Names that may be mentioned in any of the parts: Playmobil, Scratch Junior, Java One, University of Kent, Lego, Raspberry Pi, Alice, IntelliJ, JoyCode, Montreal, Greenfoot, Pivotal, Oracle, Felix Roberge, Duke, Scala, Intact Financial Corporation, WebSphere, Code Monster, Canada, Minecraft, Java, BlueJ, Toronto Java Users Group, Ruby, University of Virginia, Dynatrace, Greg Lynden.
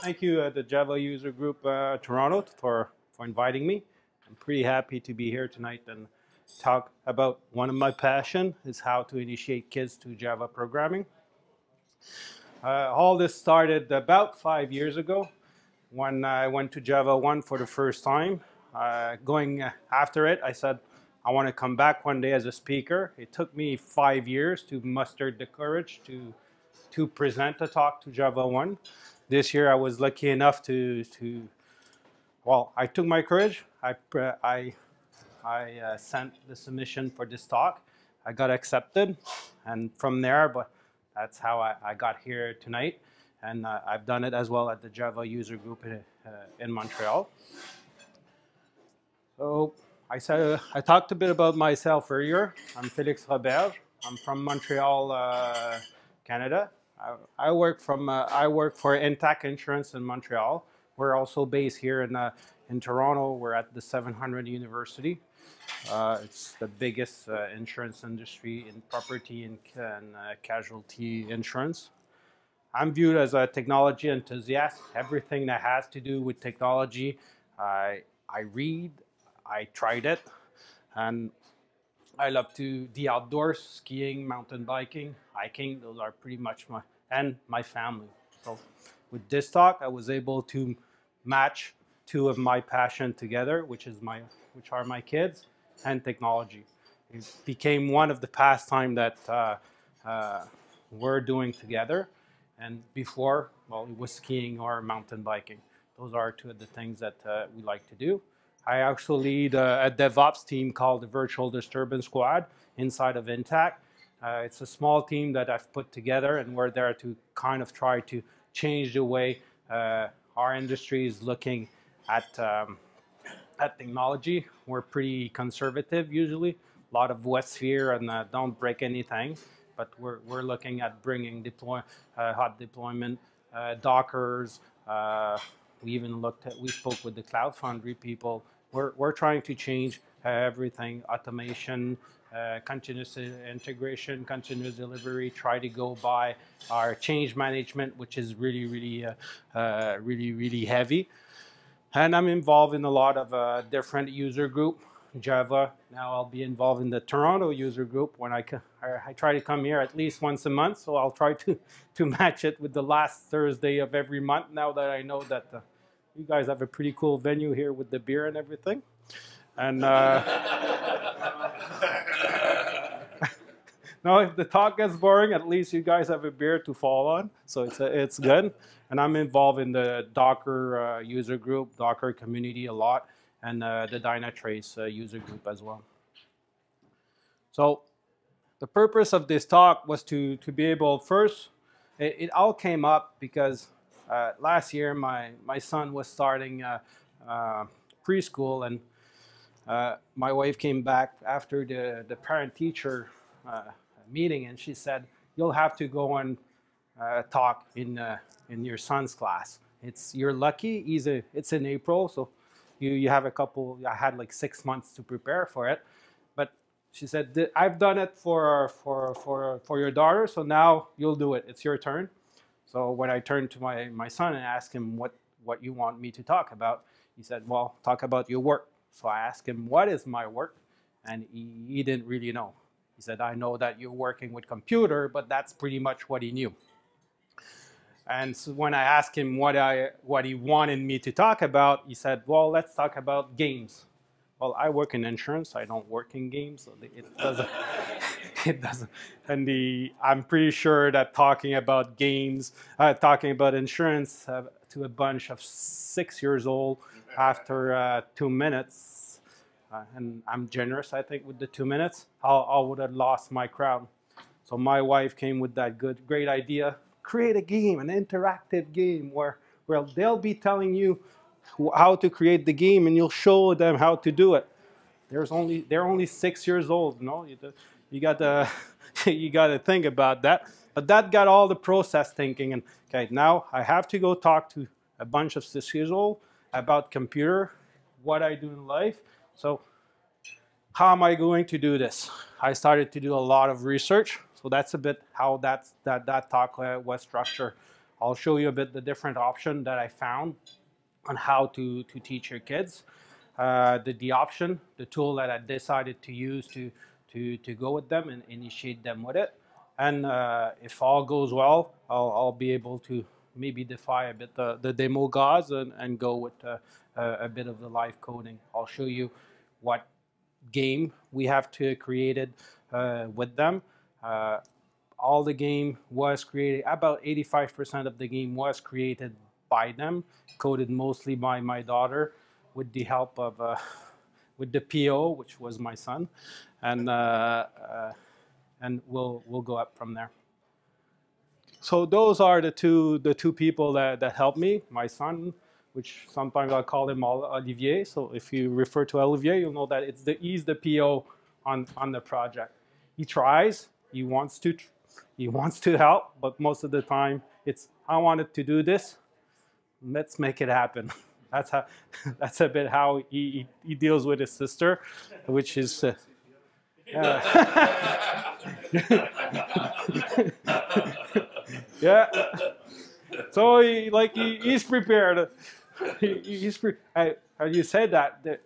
Thank you, the Java User Group Toronto for inviting me. I'm pretty happy to be here tonight and talk about one of my passions is how to initiate kids to Java programming. All this started about 5 years ago when I went to Java One for the first time. Going after it, I said, I want to come back one day as a speaker. It took me 5 years to muster the courage to present a talk to Java One. This year I was lucky enough well, I took my courage. I sent the submission for this talk. I got accepted, and from there, but that's how I got here tonight. And I've done it as well at the Java User Group in Montreal. So I talked a bit about myself earlier. I'm Felix Roberge. I'm from Montreal, Canada. I work for Intact Insurance in Montreal. We're also based here in Toronto. We're at the 700 University. It's the biggest insurance industry in property and casualty insurance. I'm viewed as a technology enthusiast. Everything that has to do with technology, I read, I tried it, and I love the outdoors, skiing, mountain biking, hiking. Those are pretty much my family. So with this talk, I was able to match two of my passions together, which are my kids and technology. It became one of the pastimes that we're doing together. And before, well, it was skiing or mountain biking. Those are two of the things that we like to do. I actually lead a DevOps team called the Virtual Disturbance Squad inside of Intact. It's a small team that I've put together, and we're there to kind of try to change the way our industry is looking at technology. We're pretty conservative usually. A lot of WebSphere and don't break anything, but we're looking at bringing hot deployment, Dockers. We even we spoke with the Cloud Foundry people. We're trying to change everything, automation, continuous integration, continuous delivery, try to go by our change management, which is really, really, really, really heavy. And I'm involved in a lot of different user group, Java. Now I'll be involved in the Toronto user group when I try to come here at least once a month. So I'll try to match it with the last Thursday of every month now that I know that you guys have a pretty cool venue here with the beer and everything. And now if the talk gets boring, at least you guys have a beer to fall on. So it's good. And I'm involved in the Docker user group, Docker community a lot, and the Dynatrace user group as well. So the purpose of this talk was to be able, first, it all came up because last year my son was starting preschool, and my wife came back after the parent-teacher meeting, and she said, "You'll have to go and talk in your son's class. You're lucky. It's in April, so you have a couple. I had like 6 months to prepare for it." But she said, "I've done it for your daughter, so now you'll do it. It's your turn." So when I turned to my son and asked him what you want me to talk about, he said, "Well, talk about your work." So I asked him, "What is my work?" And he didn't really know. He said, "I know that you're working with computer," but that's pretty much what he knew. And so when I asked him what he wanted me to talk about, he said, "Well, let's talk about games." Well, I work in insurance. I don't work in games, so it doesn't. It doesn't. And I'm pretty sure that talking about games, talking about insurance to a bunch of 6 years old after 2 minutes, and I'm generous, I think, with the 2 minutes, I would have lost my crowd. So my wife came with that great idea: create a game, an interactive game where they'll be telling you how to create the game, and you'll show them how to do it. They're only 6 years old, no? You gotta think about that. But that got all the process thinking, and okay, now I have to go talk to a bunch of 6 years old about computer, what I do in life. So how am I going to do this? I started to do a lot of research. So that's a bit how that talk was structured. I'll show you a bit the different option that I found on how to teach your kids. The option, the tool that I decided to use to go with them and initiate them with it. And if all goes well, I'll be able to maybe defy a bit the demo gods and go with a bit of the live coding. I'll show you what game we have to created with them. All the game was created, about 85% of the game was created by them, coded mostly by my daughter with the help of, with the PO, which was my son, and we'll go up from there. So those are the two people that helped me. My son, which sometimes I call him Olivier. So if you refer to Olivier, you'll know that he's the PO on the project. He tries, he wants to help, but most of the time it's, I wanted to do this, let's make it happen. That's how, that's a bit how he deals with his sister, which is. Yeah. So he's prepared. As you said that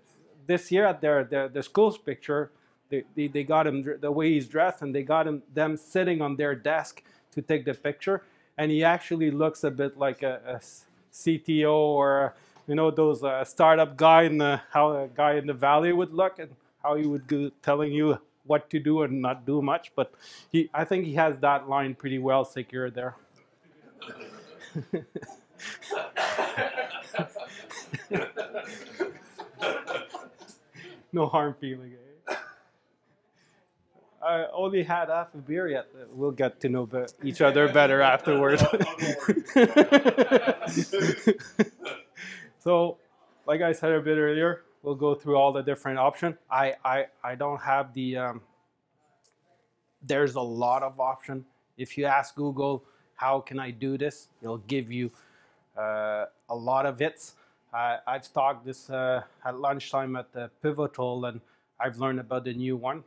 this year at the school's picture, they got him the way he's dressed, and they got him them sitting on their desk to take the picture, and he actually looks a bit like a CTO or you know those startup guy in the how a guy in the valley would look and how he would go telling you what to do and not do much, but I think he has that line pretty well secured there. No harm feeling, eh? I only had half a beer yet. We'll get to know each other better afterwards. So, like I said a bit earlier, we'll go through all the different options. I don't have the, there's a lot of options. If you ask Google, how can I do this? It'll give you a lot of hits. I've talked this at lunchtime at the Pivotal, and I've learned about the new one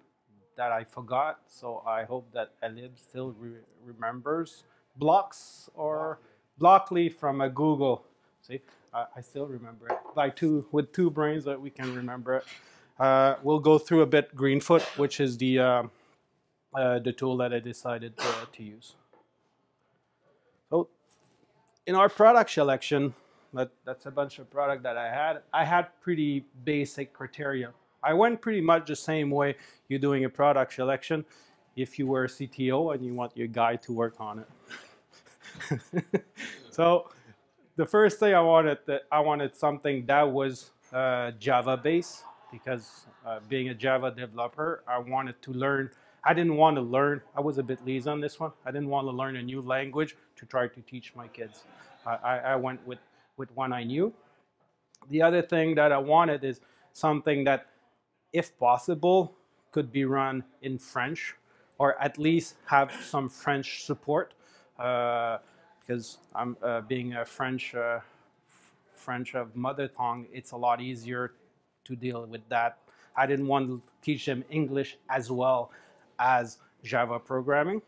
that I forgot. So I hope that Alib still remembers. Blocks or Blockly from a Google. See, I still remember it. With two brains that we can remember it. We'll go through a bit Greenfoot, which is the tool that I decided to use. So in our product selection, that's a bunch of product that I had pretty basic criteria. I went pretty much the same way you're doing a product selection if you were a CTO and you want your guy to work on it. So the first thing I wanted something that was Java-based, because being a Java developer, I wanted to learn. I didn't want to learn. I was a bit lazy on this one. I didn't want to learn a new language to try to teach my kids. I went with one I knew. The other thing that I wanted is something that, if possible, could be run in French, or at least have some French support. Because I'm being a French of mother tongue, it's a lot easier to deal with that. I didn't want to teach them English as well as Java programming.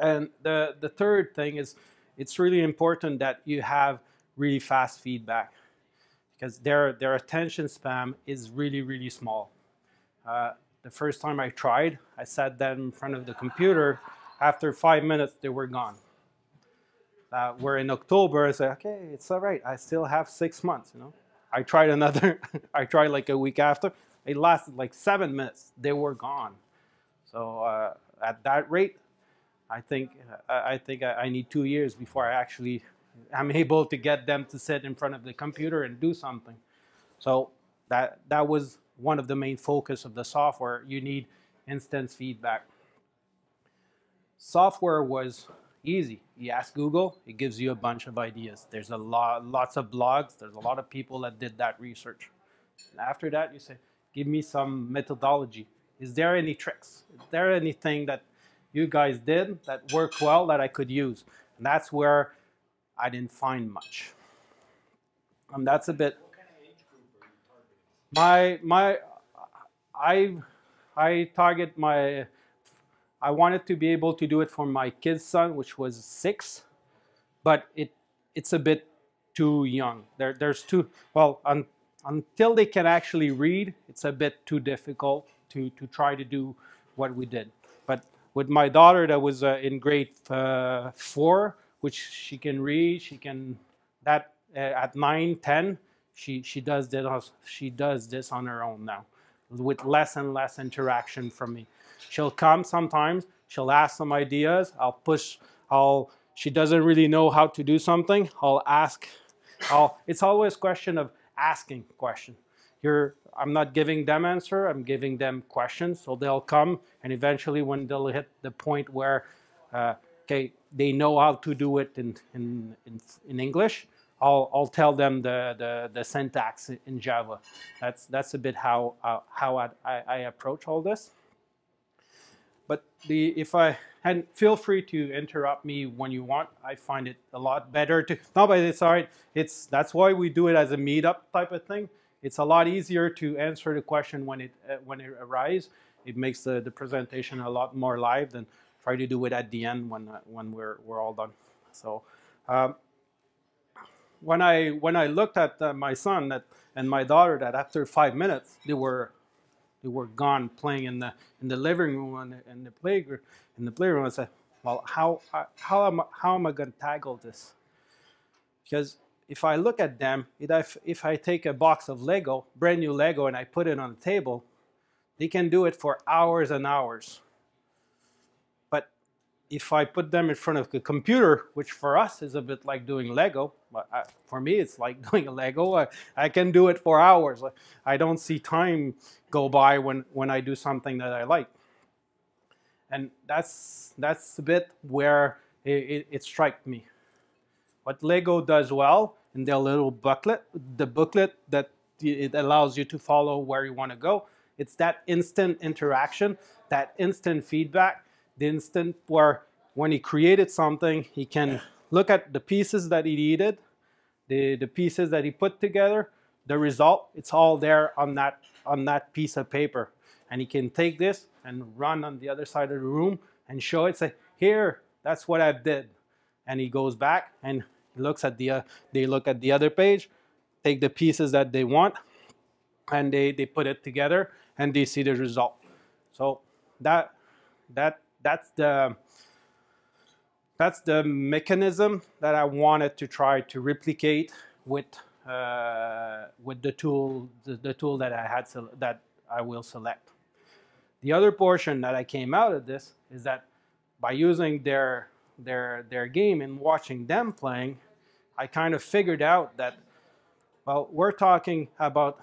And the third thing is, it's really important that you have really fast feedback, because their attention span is really, really small. The first time I tried, I sat them in front of the computer. After 5 minutes, they were gone. Where in October, I said, okay, it's all right. I still have 6 months, you know. I tried another, I tried like a week after. It lasted like 7 minutes. They were gone. So at that rate, I think I need 2 years before I'm able to get them to sit in front of the computer and do something. So that was one of the main focus of the software. You need instant feedback. Software was easy. You ask Google, it gives you a bunch of ideas. There's lots of blogs. There's a lot of people that did that research. And after that, you say, give me some methodology. Is there any tricks? Is there anything that you guys did that worked well that I could use? And that's where I didn't find much. That's a bit. What kind of age group are you targeting? My I target my, I wanted to be able to do it for my kid's son, which was 6, but it's a bit too young. There's too, well, until they can actually read, it's a bit too difficult to try to do what we did. But with my daughter that was in grade 4, which she can read, she can, that at 9, 10, she does this on her own now, with less and less interaction from me. She'll come sometimes, she'll ask some ideas, I'll push, she doesn't really know how to do something, I'll ask, it's always a question of asking questions. I'm not giving them answer, I'm giving them questions, so they'll come, and eventually when they'll hit the point where, okay, they know how to do it in English, I'll tell them the syntax in Java. That's a bit how I approach all this. But and feel free to interrupt me when you want. I find it a lot better to, no, but it's all right. That's why we do it as a meetup type of thing. It's a lot easier to answer the question when it arises. It makes the presentation a lot more live than try to do it at the end when we're all done. So when I looked at my son and my daughter, that after 5 minutes they were gone playing in the living room and in the playroom. I said, well, how am I going to tackle this? Because if I look at them, if I take a box of Lego, brand new Lego, and I put it on the table, they can do it for hours and hours. But if I put them in front of the computer, which for us is a bit like doing Lego, but for me it's like doing a Lego, I can do it for hours. I don't see time go by when I do something that I like. And that's a bit where it struck me. What Lego does well in their little booklet, the booklet that it allows you to follow where you want to go, it's that instant interaction, that instant feedback, the instant where when he created something, he can look at the pieces that he needed, the pieces that he put together, the result, it's all there on that piece of paper. And he can take this and run on the other side of the room and show it, say, here, that's what I did. And he goes back and looks at they look at the other page, take the pieces that they want, and they put it together and they see the result. So that's the mechanism that I wanted to try to replicate with the tool that I had that I will select. The other portion that I came out of this is that by using their game and watching them playing, I kind of figured out that, well, we're talking about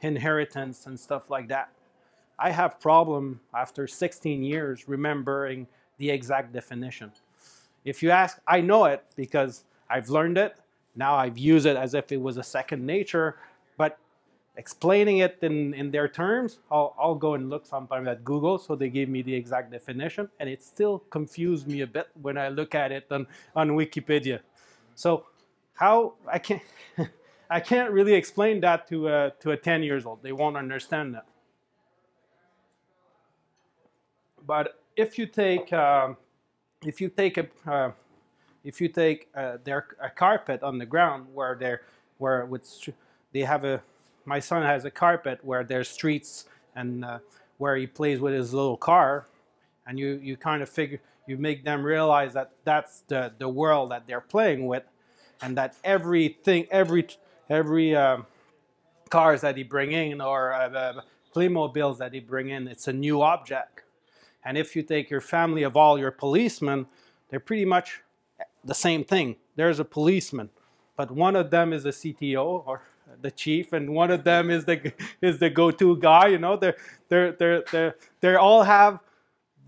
inheritance and stuff like that. I have problem after 16 years remembering the exact definition. If you ask, I know it because I've learned it. Now I've used it as if it was a second nature, but explaining it in their terms, I'll go and look sometimes at Google, so they gave me the exact definition, and it still confused me a bit when I look at it on Wikipedia. So how I can't really explain that to a 10-year-old. They won't understand that. But if you take a carpet on the ground my son has a carpet where there's streets and where he plays with his little car, and you kind of figure, you make them realize that that's the world that they're playing with, and that everything, every cars that he bring in or Playmobil that he bring in, it's a new object. And if you take your family of all your policemen, they're pretty much the same thing. There's a policeman, but one of them is the CTO or the chief, and one of them is the go-to guy. You know, they all have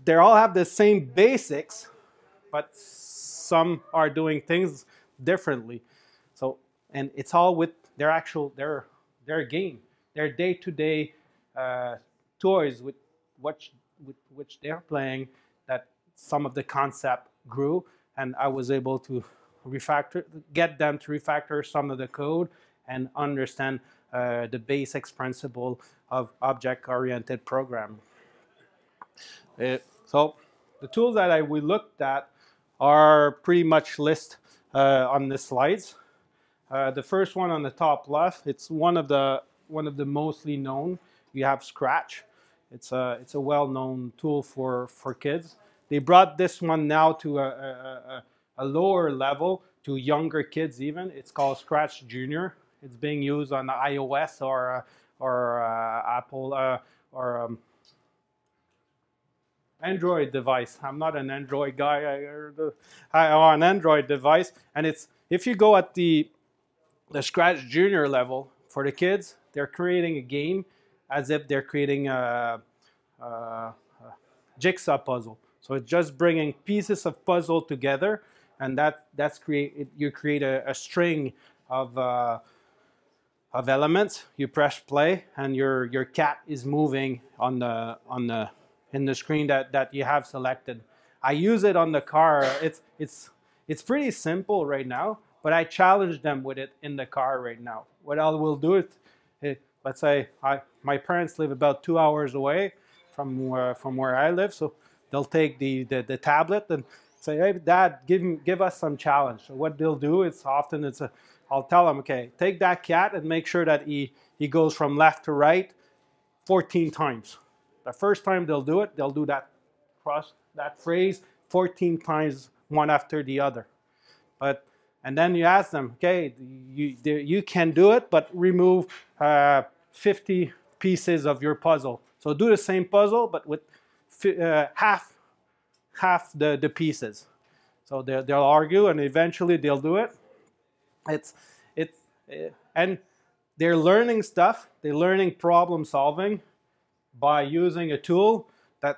the same basics, but some are doing things differently. So, and it's all with their actual their game, their day-to-day toys with which they're playing. That some of the concept grew, and I was able to get them to refactor some of the code and understand the basic principle of object-oriented programming. So the tools that we looked at are pretty much listed on the slides. The first one on the top left, it's one of the mostly known. You have Scratch. It's a well-known tool for kids. They brought this one now to a lower level, to younger kids even. It's called Scratch Junior. It's being used on iOS or Apple or Android device. I'm not an Android guy. I an Android device, and it's if you go at the Scratch Junior level for the kids, they're creating a game as if they're creating a jigsaw puzzle. So it's just bringing pieces of puzzle together, and you create a string of elements. You press play, and your cat is moving in the screen that you have selected. I use it on the car. It's pretty simple right now, but I challenge them with it in the car right now. What I will do is, let's say my parents live about 2 hours away from where I live, so they'll take the tablet and say, "Hey, Dad, give us some challenge." So what they'll do is often I'll tell them, "Okay, take that cat and make sure that he goes from left to right 14 times." The first time they'll do it, they'll do that phrase 14 times, one after the other. And then you ask them, "Okay, you can do it, but remove 50 pieces of your puzzle. So do the same puzzle, but with half the pieces." So they'll argue, and eventually they'll do it. And they're learning stuff. They're learning problem solving by using a tool that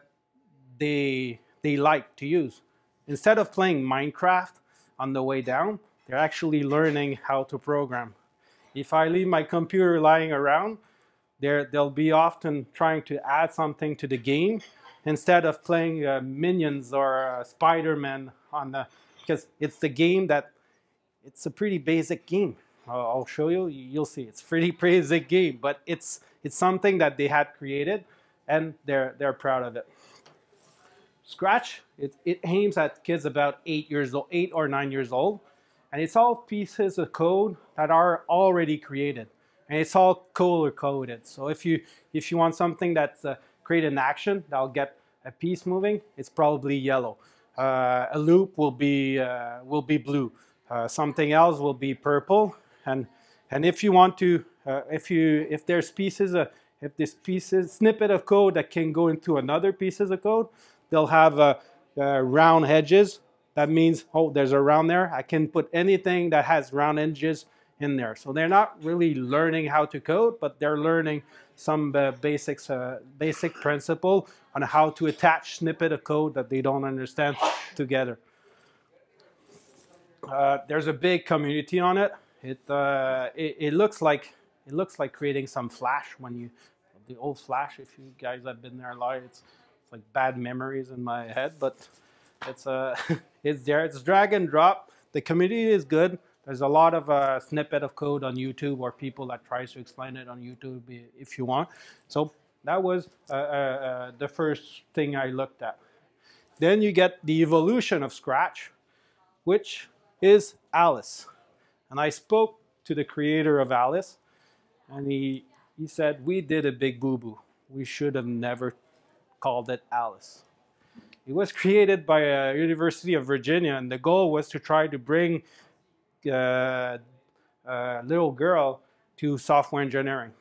they like to use. Instead of playing Minecraft on the way down, they're actually learning how to program. If I leave my computer lying around, they'll be often trying to add something to the game instead of playing Minions or Spider-Man because it's the game that it's a pretty basic game. I'll show you. You'll see. It's a pretty basic game, but it's something that they had created, and they're proud of it. Scratch, it aims at kids about 8 or 9 years old, and it's all pieces of code that are already created, and it's all color-coded. So if you want something that's create an action that'll get a piece moving, it's probably yellow. A loop will be blue. Something else will be purple. And if you want to, if there's pieces, snippet of code that can go into another pieces of code, they'll have round edges. That means, oh, there's a round there. I can put anything that has round edges in there. So they're not really learning how to code, but they're learning some basic principle on how to attach snippet of code that they don't understand together. There's a big community on it. It looks like creating some Flash the old Flash. If you guys have been there a lot, it's like bad memories in my head, but it's there. It's drag and drop. The community is good. There's a lot of snippet of code on YouTube, or people that tries to explain it on YouTube if you want. So that was the first thing I looked at. Then you get the evolution of Scratch, which is Alice. And I spoke to the creator of Alice, and he said, "We did a big boo-boo. We should have never called it Alice." It was created by University of Virginia, and the goal was to try to bring a little girl to software engineering.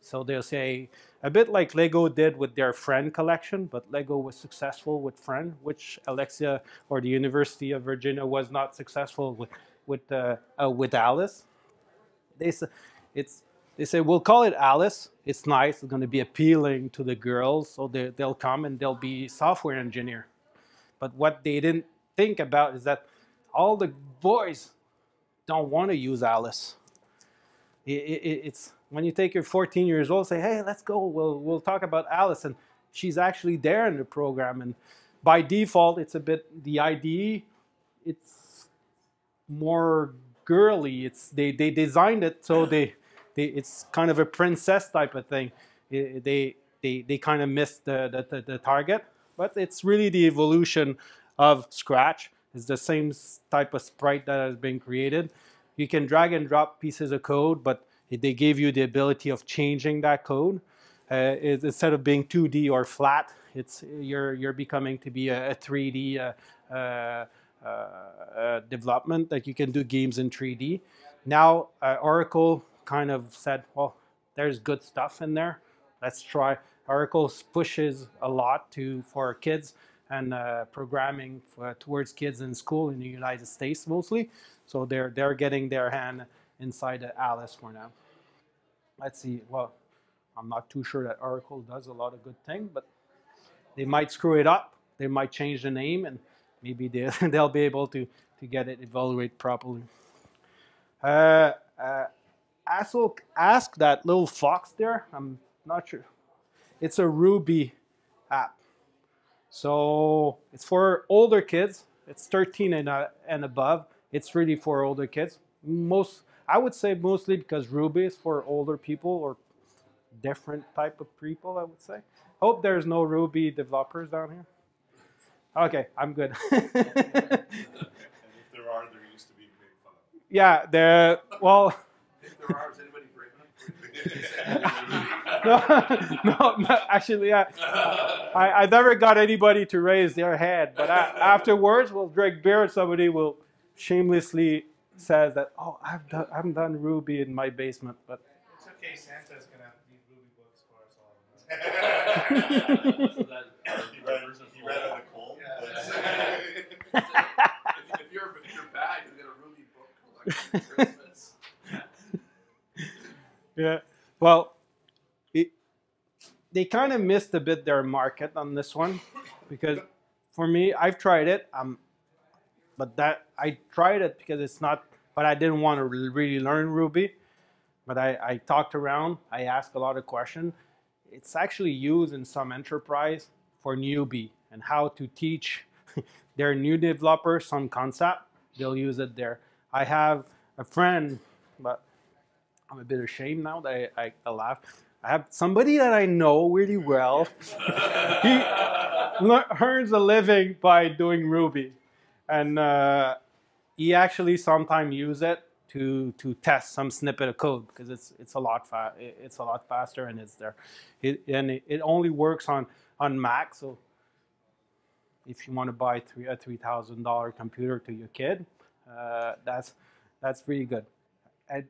So they'll say, a bit like Lego did with their Friend collection, but Lego was successful with Friend, which Alexia or the University of Virginia was not successful with Alice. They say, "We'll call it Alice. It's nice. It's going to be appealing to the girls, so they'll come and they'll be software engineer." But what they didn't think about is that all the boys don't want to use Alice. It's when you take your 14 years old, say, "Hey, let's go. We'll talk about Alice," and she's actually there in the program. And by default, it's a bit the IDE. It's more girly. They designed it so it's kind of a princess type of thing. They kind of missed the target, but it's really the evolution of Scratch. It's the same type of sprite that has been created. You can drag and drop pieces of code, but they gave you the ability of changing that code. Instead of being 2D or flat, it's you're becoming to be a 3D development, like you can do games in 3D. Now Oracle kind of said, well, there's good stuff in there. Let's try. Oracle pushes a lot for kids and programming towards kids in school in the United States mostly. So they're getting their hand inside Alice for now. Let's see. Well, I'm not too sure that Oracle does a lot of good things, but they might screw it up. They might change the name, and maybe they'll be able to get it evaluated properly. Ask that little fox there. I'm not sure. It's a Ruby app. So it's for older kids. It's 13 and above. It's really for older kids. I would say mostly because Ruby is for older people or different type of people, I would say. Hope there's no Ruby developers down here. Okay, I'm good. And if there are, there used to be big fun. Yeah, well. If there are, is anybody breaking them? No, actually, I never got anybody to raise their hand, but afterwards, we'll drink beer and somebody will shamelessly says that, oh, I've done Ruby in my basement, but. It's okay, Santa's gonna have these Ruby books for us all. He read on the cold. Yeah. if you're bad, you get a Ruby book for like Christmas. Yeah, well, they kind of missed a bit their market on this one, because for me, I've tried it. But that I tried it because it's not. But I didn't want to really learn Ruby. But I talked around. I asked a lot of questions. It's actually used in some enterprise for newbie and how to teach their new developer some concept. They'll use it there. I have a friend, but I'm a bit ashamed now that I laugh. I have somebody that I know really well. He earns a living by doing Ruby. And he actually sometimes uses it to test some snippet of code because it's a lot faster and it's there. It only works on Mac, so if you want to buy a $3,000 computer to your kid, that's pretty good. And,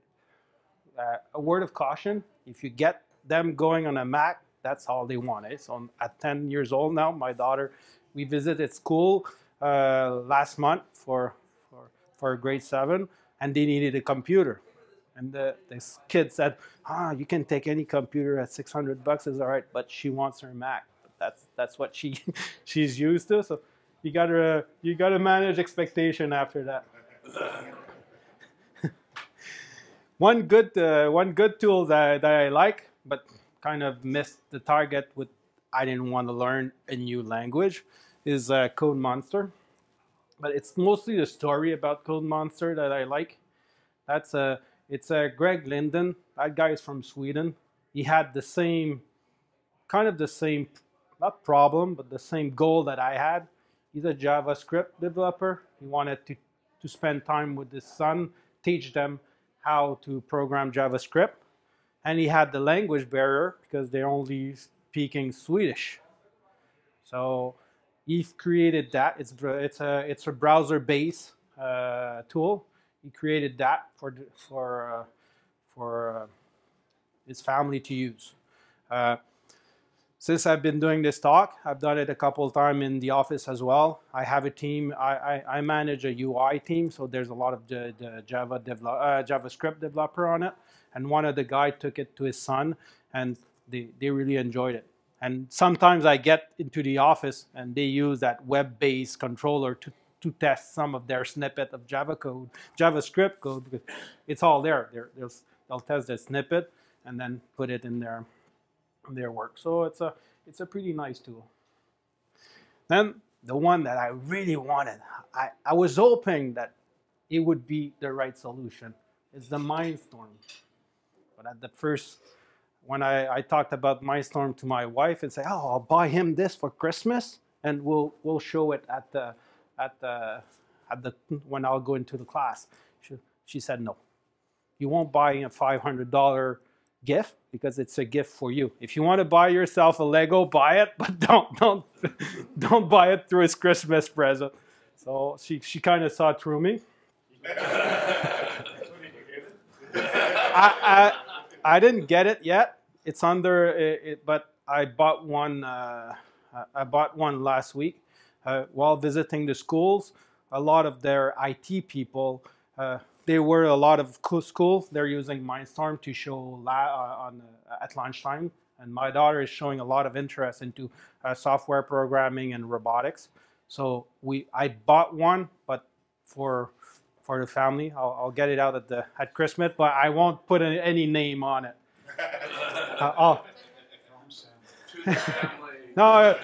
a word of caution: if you get them going on a Mac, that's all they want. So I'm at 10 years old now. My daughter, we visited school. Last month for grade 7, and they needed a computer, and this kid said, you can take any computer at $600 is all right, but she wants her Mac. That's what she's used to, so you gotta manage expectation after that. One good tool that I like, but kind of missed the target with I didn't want to learn a new language, is Code Monster. But it's mostly the story about Code Monster that I like. It's Greg Lynden. That guy is from Sweden. He had the same, not problem, but the same goal that I had. He's a JavaScript developer. He wanted to spend time with his son, teach them how to program JavaScript. And he had the language barrier because they're only speaking Swedish. So he's created that. It's a browser-based tool. He created that for his family to use. Since I've been doing this talk, I've done it a couple of times in the office as well. I have a team. I manage a UI team, so there's a lot of the JavaScript developer on it. And one of the guys took it to his son, and they really enjoyed it. And sometimes I get into the office and they use that web-based controller to test some of their snippet of JavaScript code, because it's all there. They'll test the snippet and then put it in their work. So it's a pretty nice tool. Then the one that I really wanted, I was hoping that it would be the right solution, is the Mindstorm. But at the first, when I talked about Mindstorm to my wife and say, oh, I'll buy him this for Christmas, and we'll show it at the when I'll go into the class. She said no. You won't buy a $500 gift because it's a gift for you. If you want to buy yourself a Lego, buy it, but don't buy it through his Christmas present. So she kind of saw through me. I didn't get it yet. It's under it, but I bought one. I bought one last week while visiting the schools. A lot of their IT people, they were a lot of schools. They're using Mindstorm to show at lunchtime. And my daughter is showing a lot of interest into software programming and robotics. So I bought one, but for the family, I'll get it out at Christmas. But I won't put any name on it. No,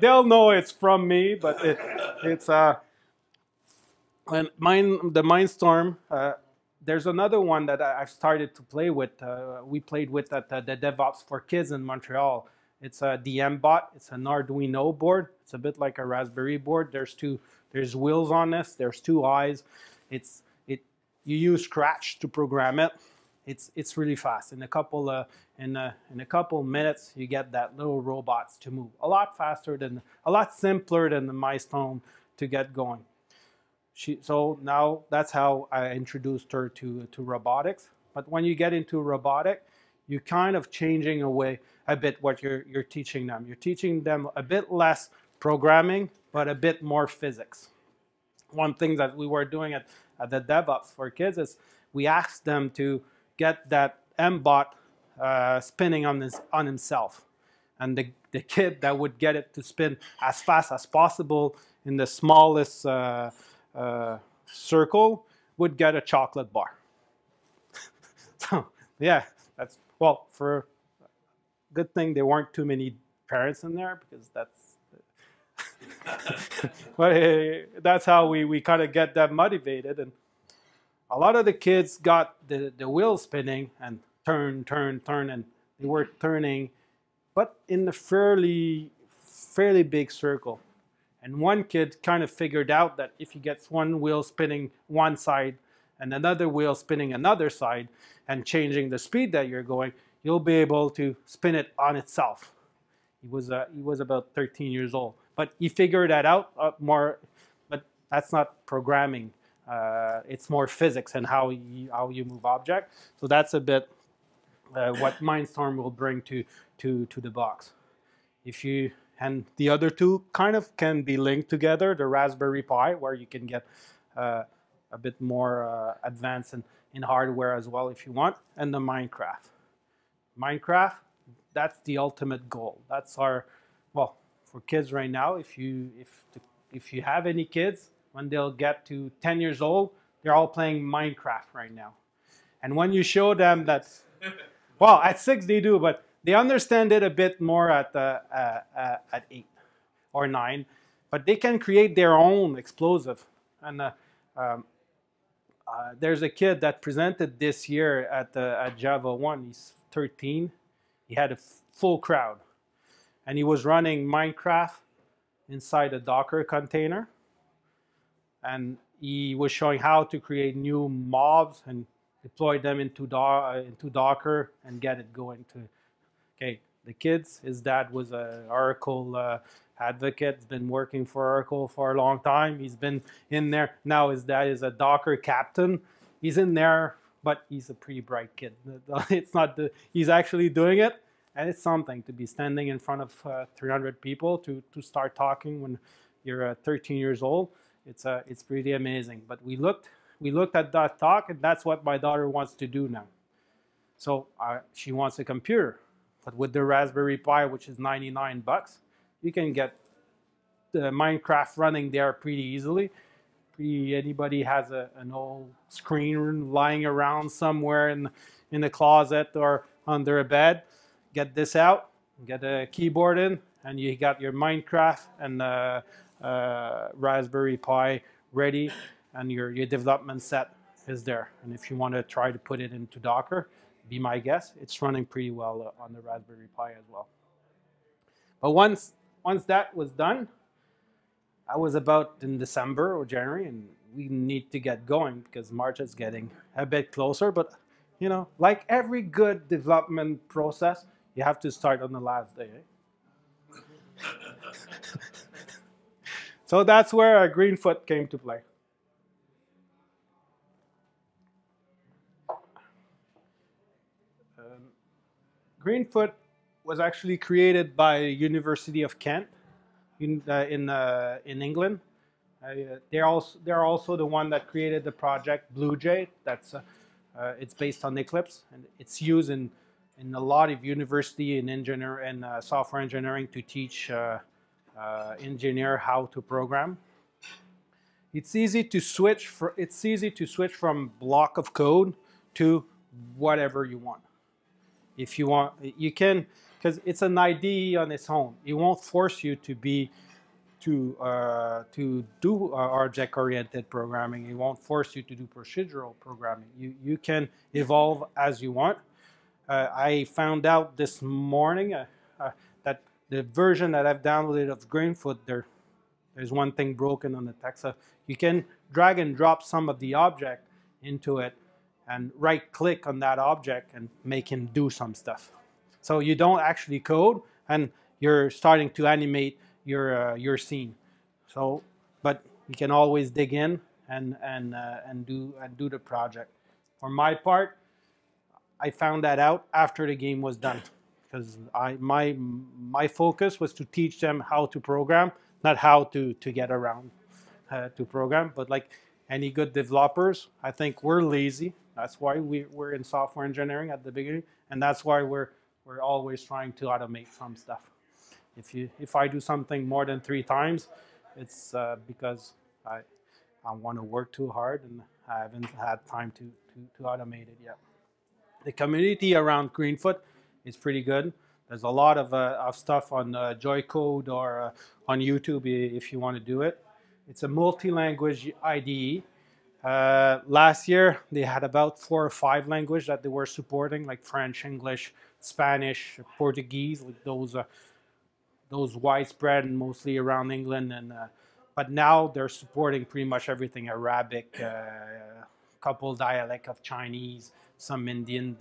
they'll know it's from me, but it's and the Mindstorm. There's another one that I've started to play with. We played with at the DevOps for Kids in Montreal. It's the mBot. It's an Arduino board. It's a bit like a Raspberry board. There's wheels on this. There's two eyes. You use Scratch to program it. It's really fast. In a couple minutes, you get that little robots to move a lot faster than a lot simpler than the Mindstorm to get going. So now that's how I introduced her to robotics. But when you get into robotic, you're kind of changing away a bit what you're teaching them. You're teaching them a bit less programming, but a bit more physics. One thing that we were doing at the DevOps for Kids is we asked them to get that mBot spinning on himself, and the kid that would get it to spin as fast as possible in the smallest circle would get a chocolate bar. So yeah, that's well for good thing there weren't too many parents in there because that's but that's how we kind of get them motivated. And a lot of the kids got the wheel spinning and turn, and they were turning, but in the fairly big circle. And one kid kind of figured out that if he gets one wheel spinning one side and another wheel spinning another side and changing the speed that you're going, you'll be able to spin it on itself. He was about 13 years old, but he figured that out more. But that's not programming. It's more physics and how you move object. So that's a bit what Mindstorm will bring to the box. And the other two kind of can be linked together. The Raspberry Pi, where you can get a bit more advanced in hardware as well if you want, and the Minecraft. Minecraft, that's the ultimate goal. That's our, well, for kids right now. If you have any kids, when they'll get to 10 years old, they're all playing Minecraft right now. And when you show them that, well, at 6 they do, but they understand it a bit more at 8 or 9, but they can create their own explosive. And there's a kid that presented this year at Java One. He's 13. He had a full crowd, and he was running Minecraft inside a Docker container. And he was showing how to create new mobs and deploy them into Docker and get it going. Okay, the kids. His dad was an Oracle advocate. He's been working for Oracle for a long time. He's been in there. Now his dad is a Docker captain. He's in there, but he's a pretty bright kid. He's actually doing it, and it's something to be standing in front of 300 people to start talking when you're 13 years old. It's pretty amazing. But we looked at that talk, and that's what my daughter wants to do now. So she wants a computer, but with the Raspberry Pi, which is $99, you can get the Minecraft running there pretty easily. Anybody has an old screen lying around somewhere in a closet or under a bed. Get this out, get a keyboard in, and you got your Minecraft and Raspberry Pi ready, and your development set is there. And if you want to try to put it into Docker, be my guess. It's running pretty well on the Raspberry Pi as well. But once that was done, I was about in December or January, and we need to get going because March is getting a bit closer. But you know, like every good development process, you have to start on the last day. Eh? So that's where Greenfoot came to play. Greenfoot was actually created by University of Kent in England. They're also the one that created the project BlueJ. That's it's based on Eclipse, and it's used in a lot of university and software engineering to teach engineer how to program. It's easy to switch from block of code to whatever you want. If you want, you can, because it's an IDE on its own. It won't force you to do object-oriented programming. It won't force you to do procedural programming. You can evolve as you want. I found out this morning that the version that I've downloaded of Greenfoot, there's one thing broken on the text. So you can drag and drop some of the object into it and right-click on that object and make him do some stuff. So you don't actually code, and you're starting to animate your scene. So, but you can always dig in and do the project. For my part, I found that out after the game was done, because my focus was to teach them how to program, not how to get around to program. But like any good developers, I think we're lazy. That's why we're in software engineering at the beginning, and that's why we're always trying to automate some stuff. If I do something more than 3 times, it's because I want to work too hard and I haven't had time to automate it yet. The community around Greenfoot is pretty good. There's a lot of stuff on JoyCode or on YouTube if you want to do it. It's a multi-language IDE. Last year, they had about 4 or 5 languages that they were supporting, like French, English, Spanish, Portuguese, like those widespread and mostly around England. And but now they're supporting pretty much everything: Arabic, couple dialect of Chinese, some Indian.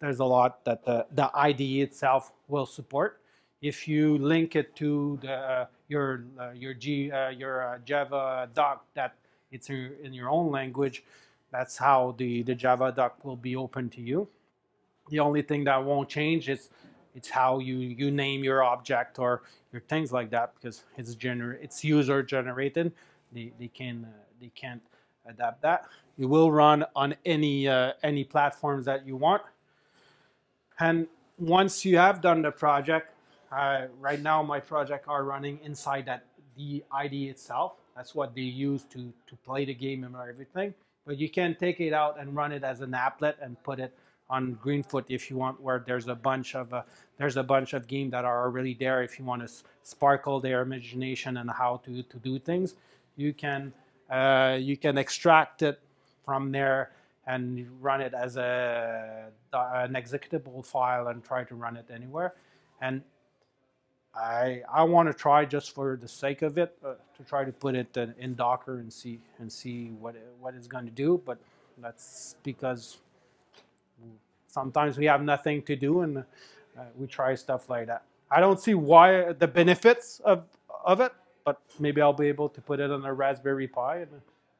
There's a lot that the IDE itself will support. If you link it to your Java doc that it's in your own language, that's how the Java doc will be open to you. The only thing that won't change is it's how you name your object or your things like that, because it's user generated. They can't adapt that. It will run on any platforms that you want. And once you have done the project, right now my projects are running inside the IDE itself. That's what they use to play the game and everything. But you can take it out and run it as an applet and put it on Greenfoot if you want, where there's a bunch of games that are already there. If you want to sparkle their imagination and how to do things, you can extract it from there and run it as an executable file and try to run it anywhere. And I want to try, just for the sake of it, to try to put it in Docker and see what it's going to do. But that's because sometimes we have nothing to do, and we try stuff like that. I don't see why the benefits of it, but maybe I'll be able to put it on a Raspberry Pi, and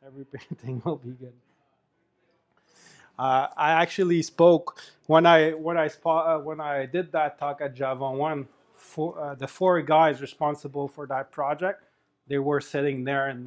everything will be good. I actually spoke when I did that talk at Java One. The 4 guys responsible for that project, they were sitting there in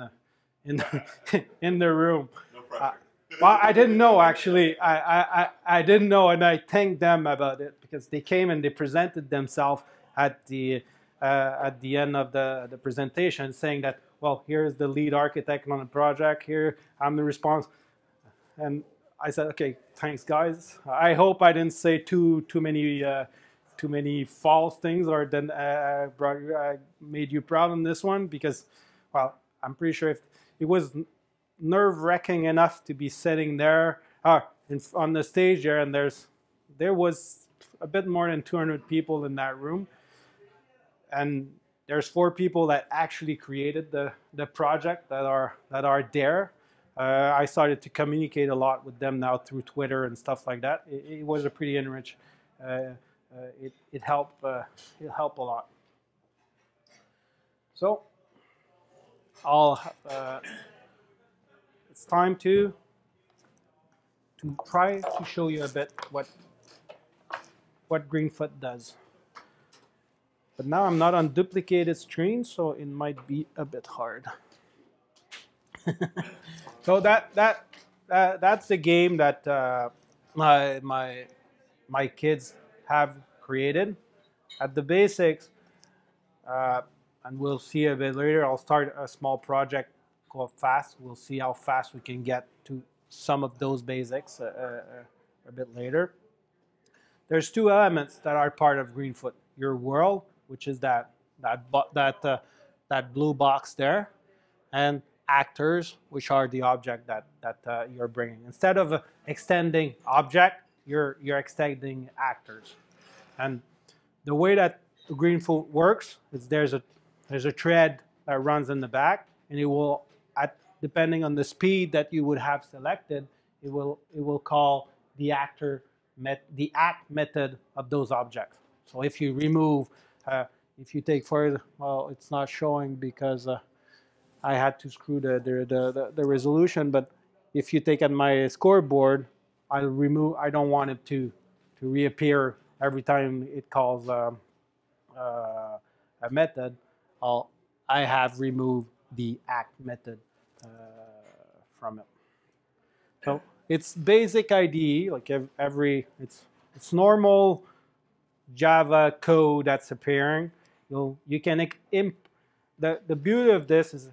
the room. No project. Well, I didn't know, actually. I didn't know, and I thanked them about it, because they came and they presented themselves at the end of the presentation, saying that, well, here's the lead architect on the project. Here, I'm the response. And I said, okay, thanks, guys. I hope I didn't say too many false things, or then made you proud on this one, because, well, I'm pretty sure if it was nerve-wracking enough to be sitting there on the stage there, and there's there was a bit more than 200 people in that room, and there's 4 people that actually created the project that are there. I started to communicate a lot with them now through Twitter and stuff like that. It was a pretty enriched. It helped a lot. So it's time to try to show you a bit what Greenfoot does. But now I'm not on duplicated screen, so it might be a bit hard. So that's the game that my kids have created. At the basics, and we'll see a bit later, I'll start a small project called Fast. We'll see how fast we can get to some of those basics a bit later. There's 2 elements that are part of Greenfoot. Your world, which is that blue box there, and actors, which are the object that you're bringing. Instead of extending object, you're extending actors. And the way that Greenfoot works is there's a thread that runs in the back, and it will, depending on the speed that you would have selected, it will call the act method of those objects. So if you remove, if you take further, well, it's not showing because I had to screw the resolution. But if you take at my scoreboard, I'll remove. I don't want it to reappear every time it calls a method. I have removed the act method from it. So it's basic IDE, like every it's normal Java code that's appearing. You can imp. The beauty of this is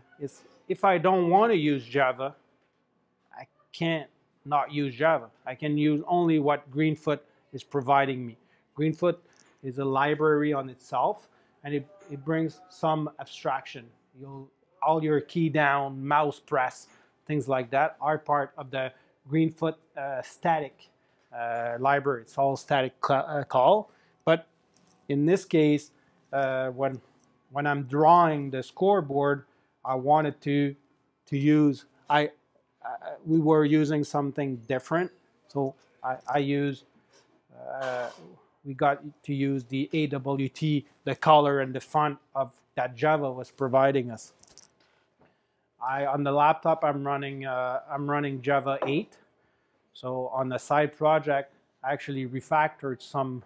if I don't want to use Java, I can't not use Java. I can use only what Greenfoot is providing me. Greenfoot is a library on itself, and it brings some abstraction. All your key down, mouse press, things like that are part of the Greenfoot static library. It's all static call. But in this case, when I'm drawing the scoreboard, I wanted to use, we were using something different. So we got to use the AWT, the color and the font of that Java was providing us. On the laptop, I'm running Java 8. So on the side project, I actually refactored some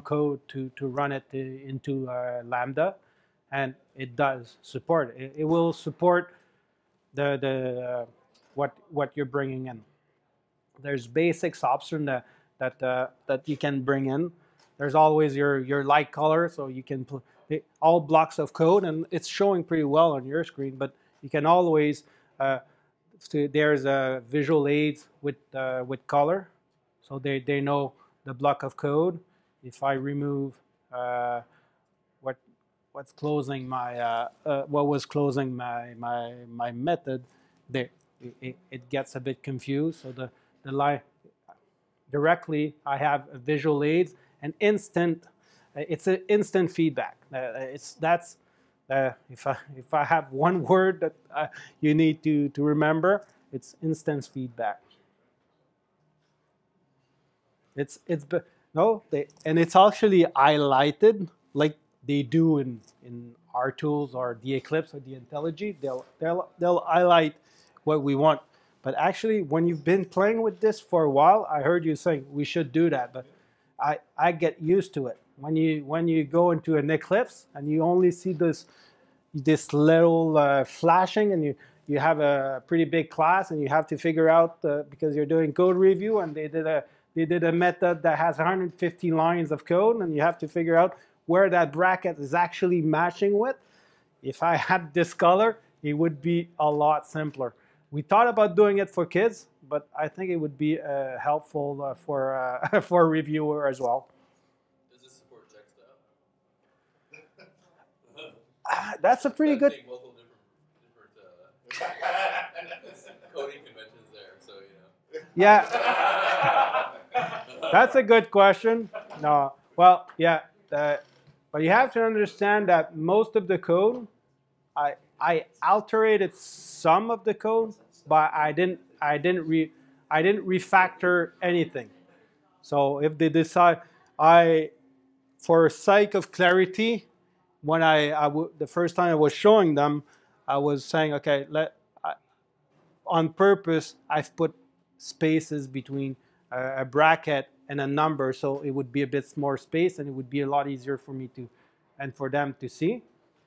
code to run it into Lambda, and it does support it. It will support the what you're bringing in. There's basics option that you can bring in. There's always your light color, so you can play all blocks of code, and it's showing pretty well on your screen. But you can always there's visual aids with color, so they know the block of code. If I remove what's closing my what was closing my method, there it gets a bit confused. So the line directly, I have a visual aids and instant. It's an instant feedback. If I have one word that you need to remember, it's instant feedback. And it's actually highlighted like they do in our tools or the Eclipse or the IntelliJ. They'll highlight what we want. But actually, when you've been playing with this for a while, I heard you saying we should do that. But I get used to it. When you go into an Eclipse and you only see this little flashing, and you have a pretty big class, and you have to figure out because you're doing code review, and they did a method that has 150 lines of code, and you have to figure out where that bracket is actually matching with. If I had this color, it would be a lot simpler. We thought about doing it for kids, but I think it would be helpful for a reviewer as well. Does this support text out? That's a pretty good. Different coding conventions there, so you know. Yeah. That's a good question. No, well, yeah, but you have to understand that most of the code, I alterated some of the code, but I didn't refactor anything. So if they decide, for sake of clarity, when the first time I was showing them, I was saying, okay, on purpose, I've put spaces between a bracket and a number, so it would be a bit more space, and it would be a lot easier for me to, and for them to see.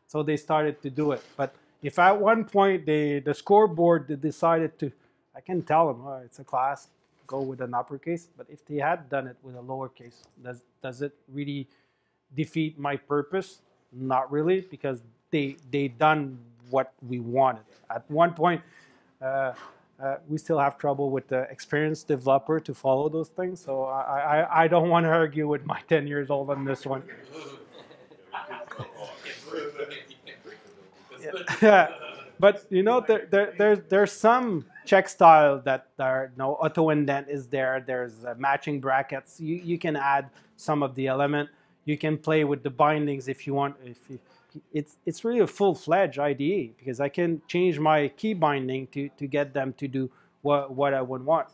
So they started to do it. But if at one point the scoreboard they decided to, I can tell them, oh, it's a class, go with an uppercase. But if they had done it with a lowercase, does it really defeat my purpose? Not really, because they done what we wanted. At one point, we still have trouble with the experienced developer to follow those things. So I don't want to argue with my 10 years old on this one. Yeah. But you know, there's some check style that are, you know, auto indent is there. There's matching brackets. You can add some of the element. You can play with the bindings if you want. It's really a full-fledged IDE, because I can change my key binding to get them to do what I would want.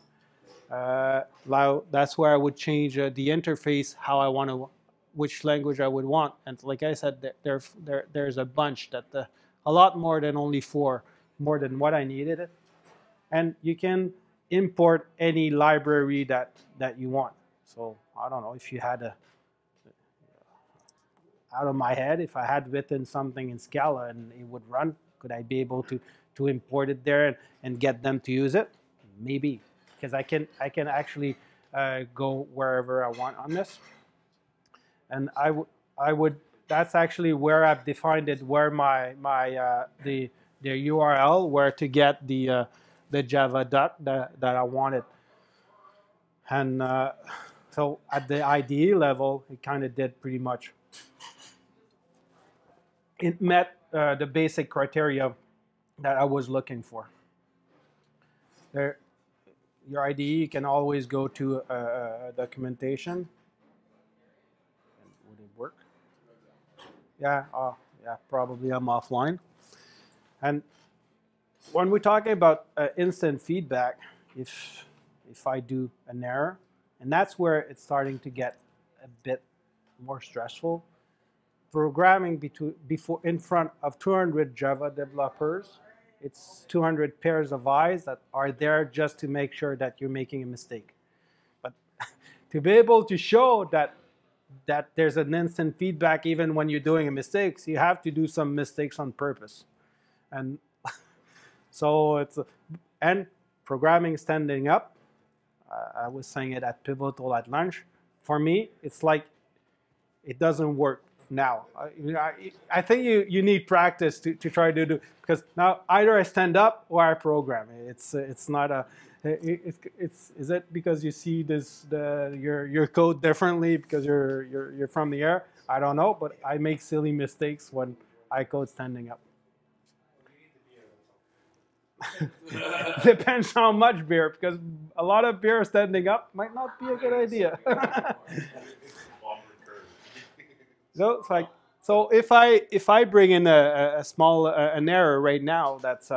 That's where I would change the interface, how I want to, which language I would want. And like I said, there's a bunch that a lot more than only four, more than what I needed it. And you can import any library that you want. So I don't know if you had out of my head, if I had written something in Scala and it would run, could I be able to import it there and get them to use it? Maybe, because I can actually go wherever I want on this. And I would. That's actually where I've defined it, where the URL, where to get the Java dot that I wanted. And so at the IDE level, it kind of did pretty much. It met the basic criteria that I was looking for. Your IDE, you can always go to documentation. Would it work? Yeah, yeah, probably I'm offline. And when we're talking about instant feedback, if I do an error, and that's where it's starting to get a bit more stressful. Programming in front of 200 Java developers, it's 200 pairs of eyes that are there just to make sure that you're making a mistake. But to be able to show that there's an instant feedback even when you're doing a mistake, you have to do some mistakes on purpose. And so and programming standing up, I was saying it at Pivotal at lunch, for me, it's like it doesn't work now. I think you need practice to try to do, because now either I stand up or I program. It's not a... is it because you see your code differently because you're from the air? I don't know, but I make silly mistakes when I code standing up. Depends how much beer, because a lot of beer standing up might not be a good idea. So it's like, so if I bring in a small an error right now that's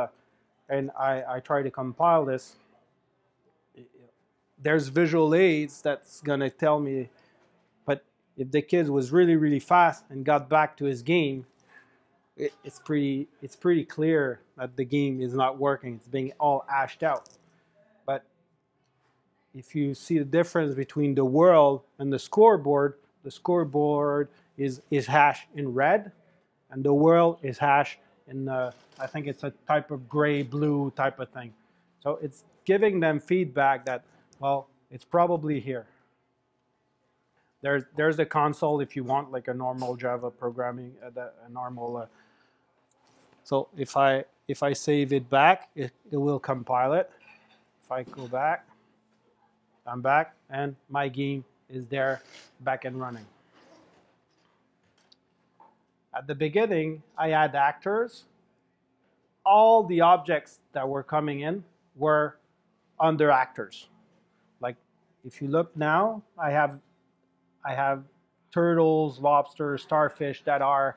and I try to compile this. There's visual aids that's gonna tell me, but if the kid was really, really fast and got back to his game, it's pretty clear that the game is not working. It's being all hashed out. But if you see the difference between the world and the scoreboard is hashed in red, and the world is hashed in I think it's a type of gray, blue type of thing. So it's giving them feedback that, well, it's probably here. There's the console if you want, like a normal Java programming, a normal. So if I save it back, it will compile it. If I go back, I'm back, and my game is there, back and running. At the beginning, I add actors. All the objects that were coming in were under actors. If you look now, I have turtles, lobsters, starfish that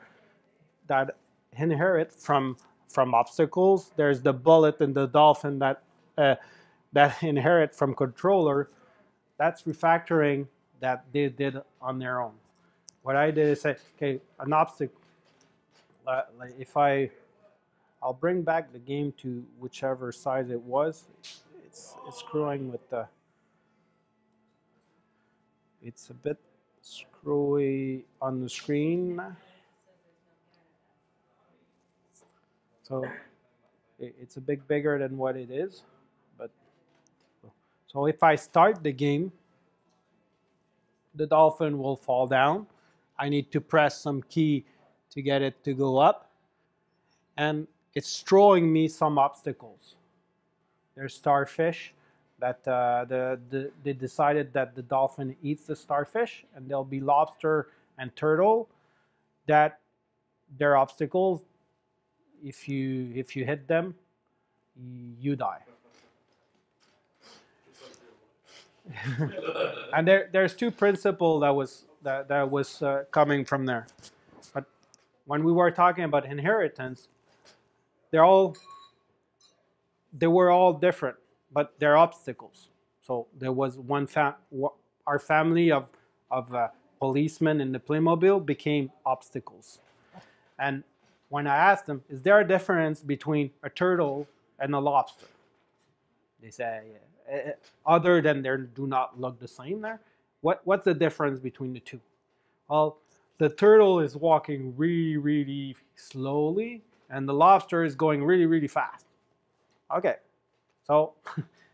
inherit from obstacles. There's the bullet and the dolphin that inherit from controller. That's refactoring that they did on their own. What I did is say, okay, an obstacle. I'll bring back the game to whichever size it was. It's screwing with the. It's a bit screwy on the screen. So it's a bit bigger than what it is, but so if I start the game, the dolphin will fall down. I need to press some key to get it to go up, and it's throwing me some obstacles. There's starfish that they decided that the dolphin eats the starfish, and there'll be lobster and turtle that they're obstacles. If you hit them, you die. And there's two principles that was coming from there. But when we were talking about inheritance, they were all different, but they're obstacles. So there was our family of policemen in the Playmobil became obstacles. And when I asked them, is there a difference between a turtle and a lobster? They say, other than they do not look the same there, what's the difference between the two? Well, the turtle is walking really, really slowly, and the lobster is going really, really fast. Okay, so,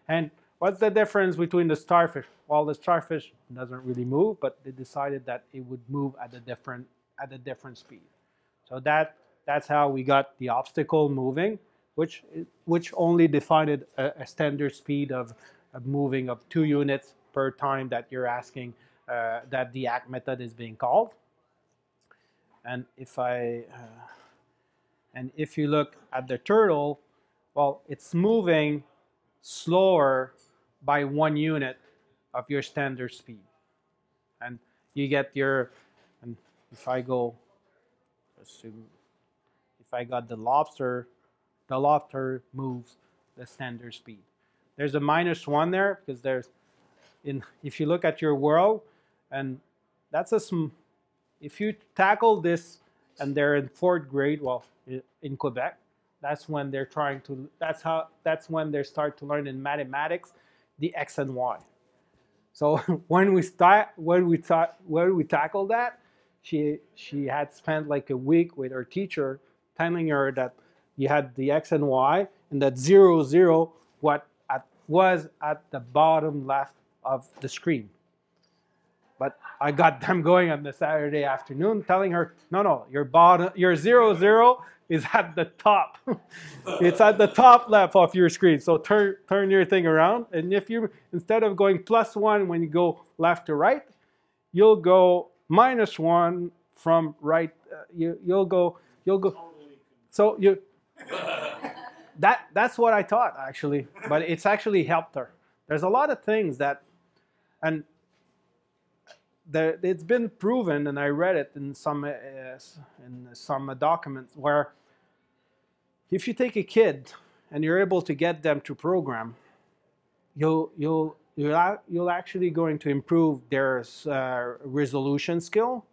and what's the difference between the starfish? Well, the starfish doesn't really move, but they decided that it would move at a different speed. So that's how we got the obstacle moving, which only defined a standard speed of moving of 2 units per time that you're asking that the act method is being called. And if you look at the turtle, well, it's moving slower by 1 unit of your standard speed, and you get your. And if I go, assume. If I got the lobster moves the standard speed. There's a -1 there because if you look at your world, and that's if you tackle this and they're in 4th grade, well, in Quebec, that's when they start to learn in mathematics the X and Y. So when we tackle that, she had spent like a week with her teacher, telling her that you had the X and Y, and that 0, 0 was at the bottom left of the screen. But I got them going on the Saturday afternoon, telling her, no, your 0, 0 is at the top. It's at the top left of your screen. So turn your thing around, and if you instead of going +1 when you go left to right, you'll go -1 from right. You'll go. So that's what I thought actually, but it's actually helped her. There's a lot of things it's been proven, and I read it in some documents where if you take a kid and you're able to get them to program, you'll actually going to improve their resolution skill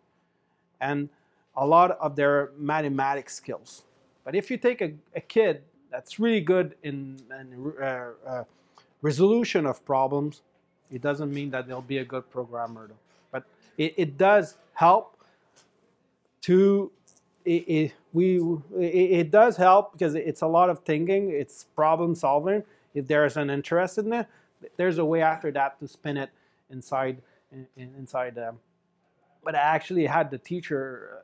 and a lot of their mathematics skills. But if you take a kid that's really good in resolution of problems, it doesn't mean that they'll be a good programmer, though. But it does help to it does help because it's a lot of thinking, it's problem solving. If there's an interest in it, there's a way after that to spin it inside them. But I actually had the teacher.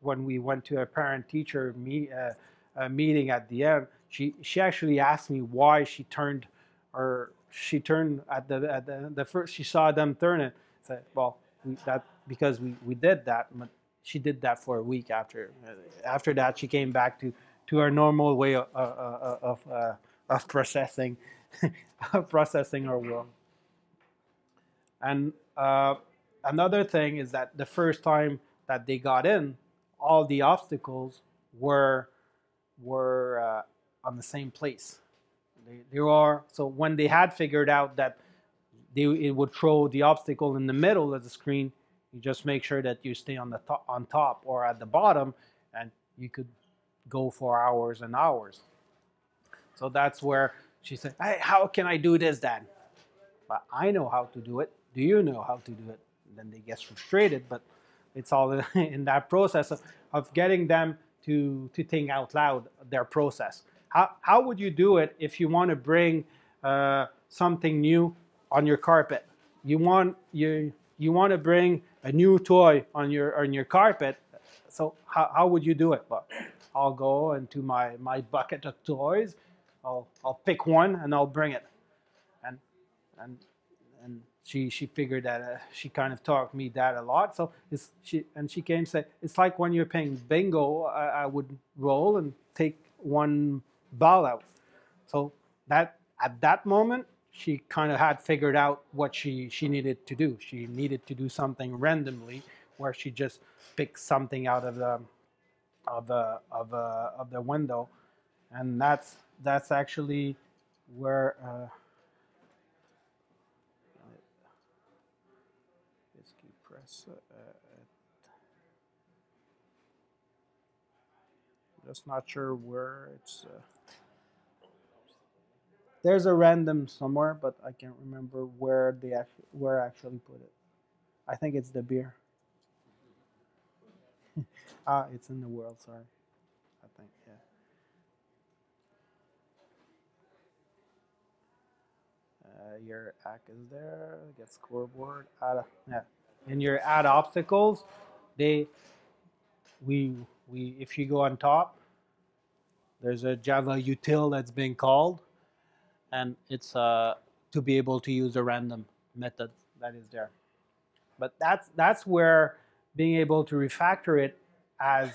When we went to a parent-teacher meeting at the end, she actually asked me why she turned at the first she saw them turn it. Said, well, because we did that. But she did that for a week after. After that, she came back to her normal way of processing her world. And another thing is that the first time that they got in, all the obstacles were on the same place. So when they had figured out that it would throw the obstacle in the middle of the screen, you just make sure that you stay on the top or at the bottom, and you could go for hours and hours. So that's where she said, "Hey, how can I do this, Dad? But I know how to do it. Do you know how to do it?" And then they get frustrated, but it's all in that process of getting them to think out loud their process. How would you do it if you want to bring something new on your carpet? You want to bring a new toy on your carpet. So how would you do it? Well, I'll go into my bucket of toys. I'll pick one and I'll bring it. And she figured that she kind of taught me that a lot. So she came and said, it's like when you're playing bingo, I would roll and take one ball out. So that at that moment, she kind of had figured out what she needed to do. She needed to do something randomly, where she just picked something out of the window, and that's actually where let's keep press. Just not sure where it's. There's a random somewhere, but I can't remember where they actually put it. I think it's the beer. Ah, it's in the world, sorry. I think, yeah. Your act is there, get scoreboard, add, yeah. And your add obstacles, if you go on top, there's a Java util that's being called, and it's to be able to use a random method that is there. But that's where being able to refactor it as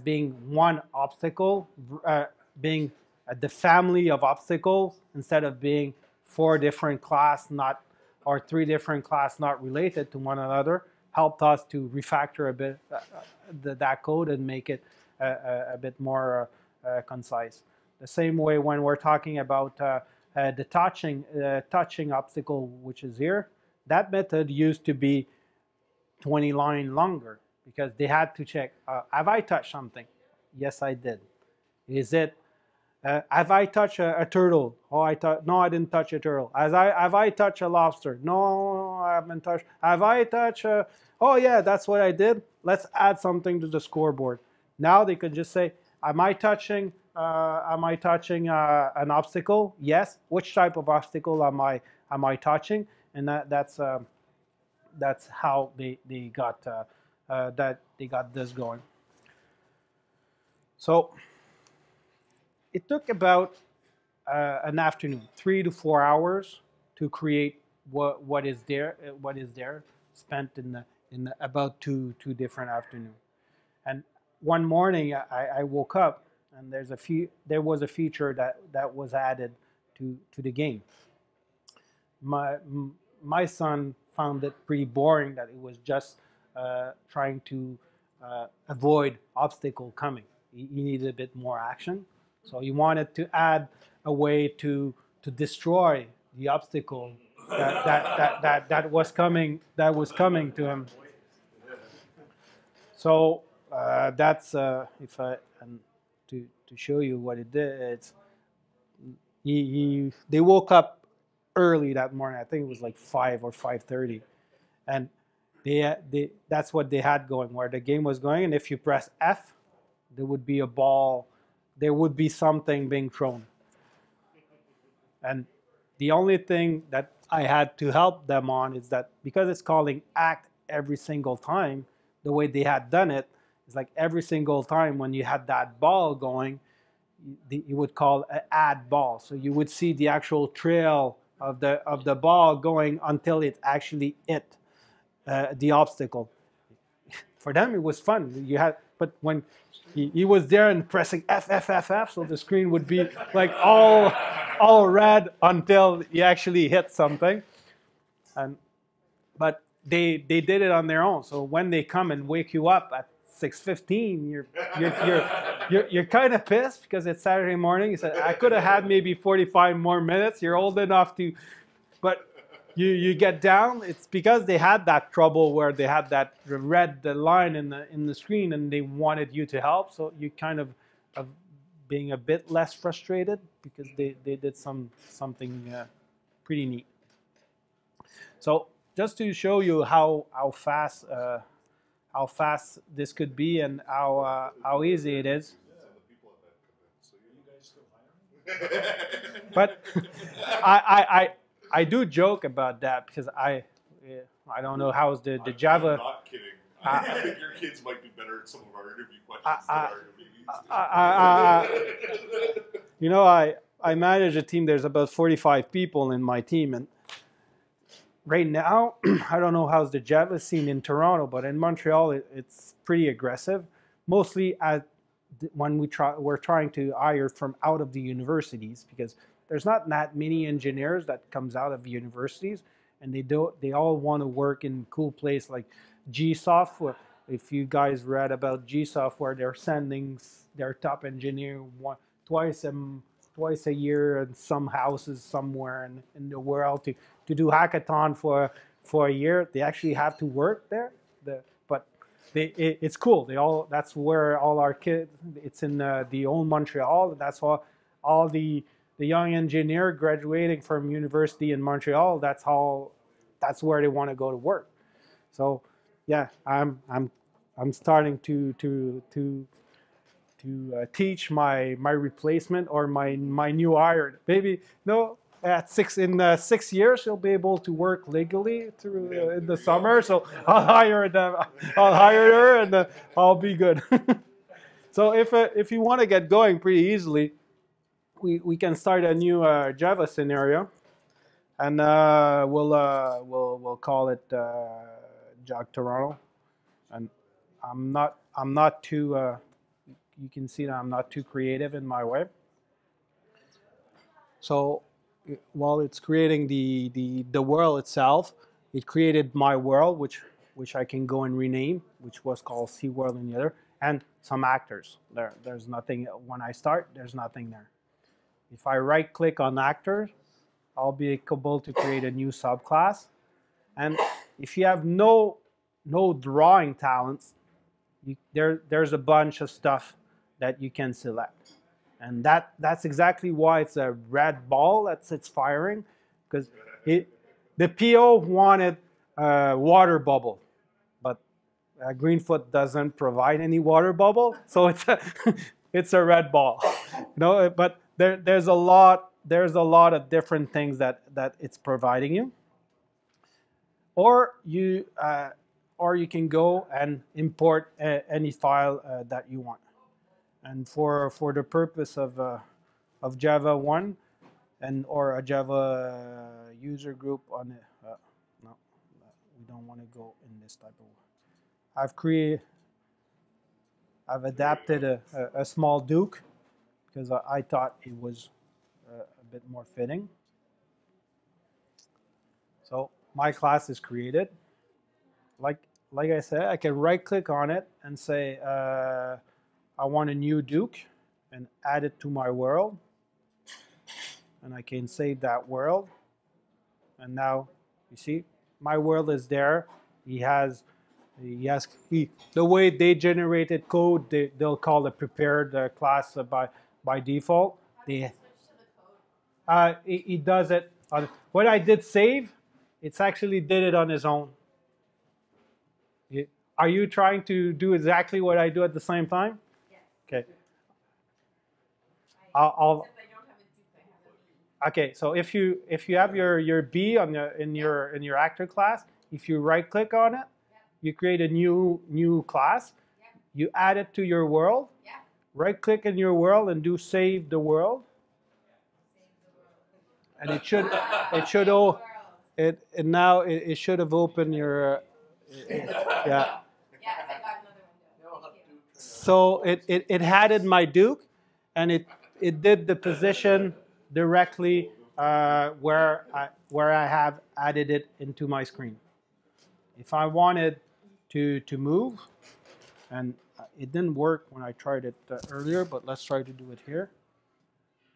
being one obstacle, being the family of obstacles, instead of being four different class or three different class not related to one another, helped us to refactor a bit that code and make it a bit more concise. The same way when we're talking about the touching obstacle, which is here, that method used to be 20 line longer, because they had to check, have I touched something? Yes, I did. Is it, have I touched a turtle? Oh, no, I didn't touch a turtle. Have I touched a lobster? No, I haven't touched. Have I touched a, oh yeah, that's what I did. Let's add something to the scoreboard. Now they could just say, am I touching an obstacle? Yes. Which type of obstacle am I touching? And that's how they got this going. So it took about an afternoon, 3 to 4 hours, to create what is there, spent in about two different afternoons. And one morning I woke up, and there was a feature that was added to the game. My son found it pretty boring, that it was just trying to avoid obstacle coming. He needed a bit more action. So he wanted to add a way to destroy the obstacle that was coming to him. So that's if I and to show you what it did. It's they woke up early that morning. I think it was like 5 or 5:30, and that's what they had going, where the game was going. And if you press F, there would be a ball. There would be something being thrown. And the only thing that I had to help them on is that, because it's calling act every single time, the way they had done it is like every single time when you had that ball going, you would call an add ball. So you would see the actual trail of the ball going until it actually hit the obstacle. For them, it was fun. But when he was there and pressing F, F, F, F, so the screen would be like all red until he actually hit something. But they did it on their own. So when they come and wake you up at 6:15, you're kind of pissed because it's Saturday morning. You said, I could have had maybe 45 more minutes. You're old enough to, but you get down. It's because they had that trouble where they had that red line in the screen and they wanted you to help. So you kind of being a bit less frustrated because they did something pretty neat. So just to show you how fast this could be and how easy it is. But I do joke about that because I don't know how is the Java. I'm not kidding. I think your kids might be better at some of our interview questions than our interviewees. You know, I manage a team. There's about 45 people in my team, and right now, I don't know how's the Java scene in Toronto, but in Montreal, it's pretty aggressive. Mostly when we're trying to hire from out of the universities because there's not that many engineers that comes out of universities, and they all want to work in cool place like G Software. If you guys read about G Software, they're sending their top engineer twice a year in some houses somewhere in the world to do hackathon for a year. They actually have to work there, but it's cool. That's where all our kids. It's in the old Montreal. That's all the young engineer graduating from university in Montreal. That's where they want to go to work. So yeah, I'm starting to teach my replacement or my new hire. Maybe no, at 6 years she'll be able to work legally in the summer. So I'll hire her, and I'll be good. So if you want to get going pretty easily, we can start a new Java scenario, and we'll call it Jog Toronto. And I'm not too. You can see that I'm not too creative in my way. So while it's creating the world itself, it created my world, which I can go and rename, which was called Sea World and the other, and some actors. There's nothing when I start. There's nothing there. If I right click on actors, I'll be able to create a new subclass. And if you have no drawing talents, there's a bunch of stuff that you can select, and that's exactly why it's a red ball that's firing, because the PO wanted a water bubble, but Greenfoot doesn't provide any water bubble, so it's a red ball. No, but there's a lot of different things that it's providing you, or you can go and import any file that you want. And for the purpose of Java One, and or a Java user group on no, we don't want to go in this type of way. I've adapted a small Duke because I thought it was a bit more fitting. So my class is created. Like I said, I can right-click on it and say, I want a new Duke and add it to my world. And I can save that world. And now, you see, my world is there. The way they generated code, they'll call it prepared class by default. He does it. What I did save, it's actually did it on his own. Are you trying to do exactly what I do at the same time? Yes. Okay. Okay. So if you have your B on in your actor class, if you right click on it, yeah, you create a new class. Yeah. You add it to your world. Yeah. Right click in your world and do save the world. Yeah. Save the world. And it should have opened your. Yeah. So it added my Duke, and it did the position directly where I have added it into my screen. If I wanted to move, and it didn't work when I tried it earlier, but let's try to do it here.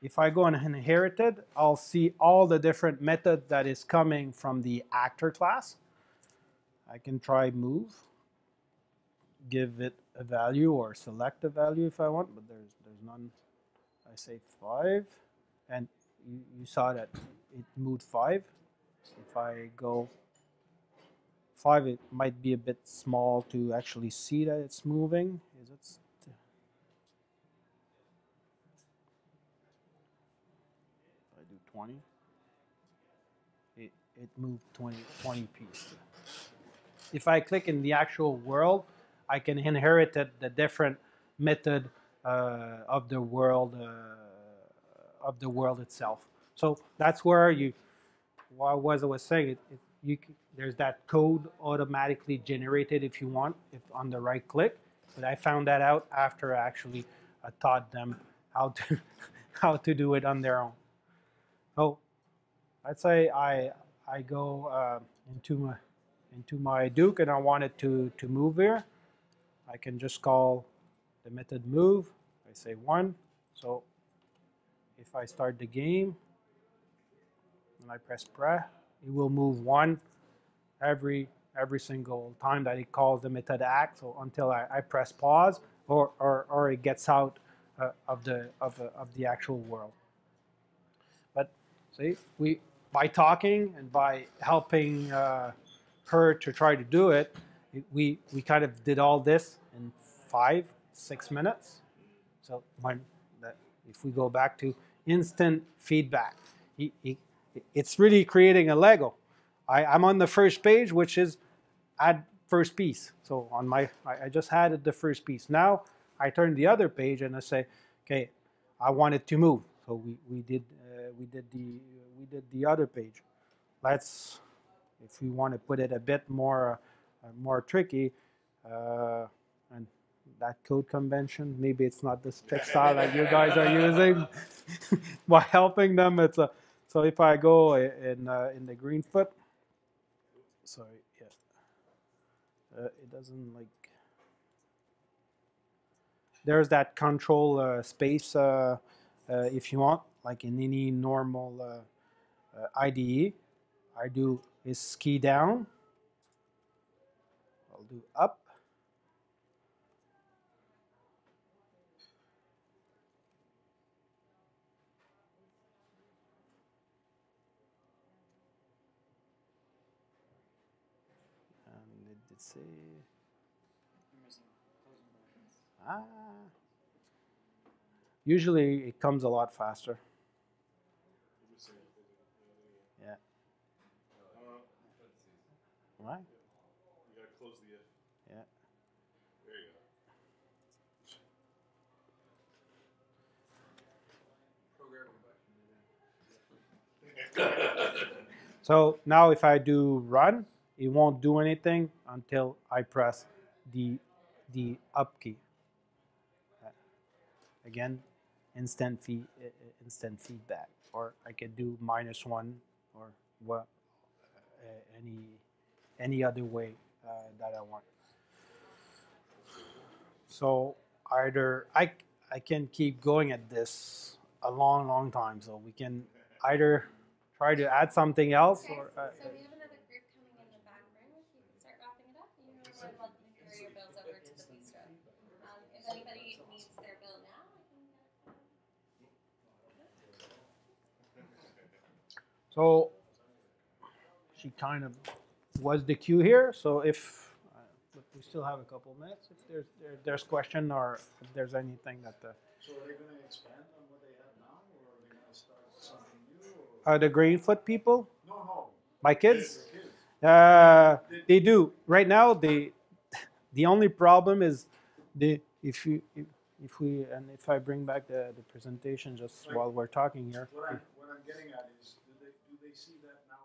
If I go and inherit it, I'll see all the different methods that is coming from the actor class. I can try move, give it a value or select a value if I want, but there's none. I say 5, and you saw that it moved 5. If I go 5, it might be a bit small to actually see that it's moving. Is it? I do 20. It moved 20 pieces. If I click in the actual world, I can inherit the different method of the world itself. So that's where you, as I was saying, there's that code automatically generated if you want, if on the right click. But I found that out after I actually taught them how to how to do it on their own. So let's say I go into my Duke and I want it to move here. I can just call the method move. I say 1. So if I start the game and I press it will move 1 every single time that it calls the method act, so until I press pause or it gets out of the actual world. But see, by talking and by helping her to try to do it, we kind of did all this in 5-6 minutes. So if we go back to instant feedback, it's really creating a Lego. I'm on the first page, which is add first piece. So on I just added the first piece. Now I turn the other page and I say, okay, I want it to move. So we did the other page. Let's, if we want to put it a bit more tricky, and that code convention, maybe it's not this textile that you guys are using. By helping them, it's a. So if I go in the Greenfoot, sorry, yeah, it doesn't like. There's that control space if you want, like in any normal IDE. I do is ski down. I'll do up. See. Ah. Usually it comes a lot faster. Yeah. Right? You gotta close the F. Yeah. There you go. Programming button. So now if I do run, it won't do anything until I press the up key. Again, instant feedback. Or I could do -1 or what, any other way that I want. So either I can keep going at this a long time. So we can either try to add something else, okay, or. So we have another group coming in the back room. If you can start wrapping it up, you know, I'd love to carry your bills over to the bistro. If anybody needs their bill now, I can. So she kind of was the queue here. So if we still have a couple minutes, if there's question or if there's anything that. So are they going to expand on what they have now, or are they going to start something new? Or? Are the Greenfoot people? No. My kids, they do right now. The only problem is if I bring back the presentation just while we're talking here. What I'm getting at is, do they see that now?